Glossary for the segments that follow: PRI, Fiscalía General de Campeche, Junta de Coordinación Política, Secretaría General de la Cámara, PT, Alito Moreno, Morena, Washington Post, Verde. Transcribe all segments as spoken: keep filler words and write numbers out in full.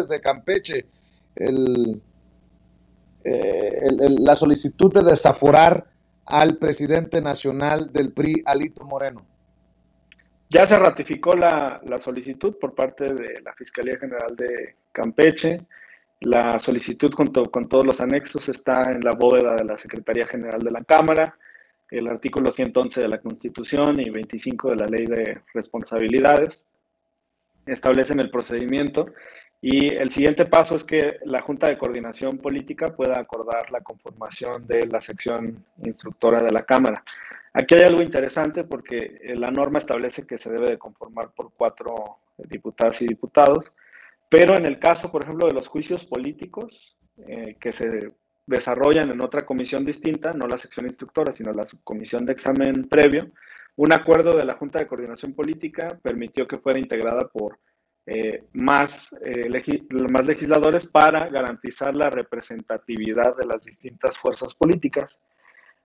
de Campeche el, eh, el, el, la solicitud de desaforar al presidente nacional del P R I, Alito Moreno? Ya se ratificó la, la solicitud por parte de la Fiscalía General de Campeche. La solicitud junto con todos los anexos está en la bóveda de la Secretaría General de la Cámara. El artículo ciento once de la Constitución y veinticinco de la Ley de Responsabilidades establecen el procedimiento, y el siguiente paso es que la Junta de Coordinación Política pueda acordar la conformación de la sección instructora de la Cámara. Aquí hay algo interesante, porque la norma establece que se debe de conformar por cuatro diputadas y diputados, pero en el caso, por ejemplo, de los juicios políticos eh, que se desarrollan en otra comisión distinta, no la sección instructora, sino la subcomisión de examen previo, un acuerdo de la Junta de Coordinación Política permitió que fuera integrada por eh, más, eh, legi- más legisladores para garantizar la representatividad de las distintas fuerzas políticas.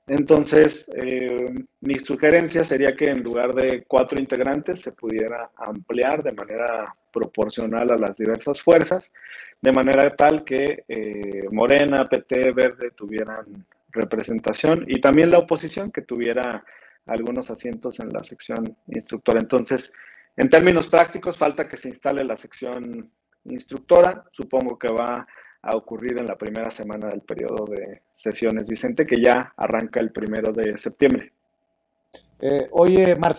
Entonces, eh, mi sugerencia sería que en lugar de cuatro integrantes se pudiera ampliar de manera proporcional a las diversas fuerzas, de manera tal que eh, Morena, P T, Verde tuvieran representación, y también la oposición que tuviera algunos asientos en la sección instructora. Entonces, en términos prácticos, falta que se instale la sección instructora. Supongo que va a ocurrir en la primera semana del periodo de sesiones, Vicente, que ya arranca el primero de septiembre. Eh, oye, Marcelo.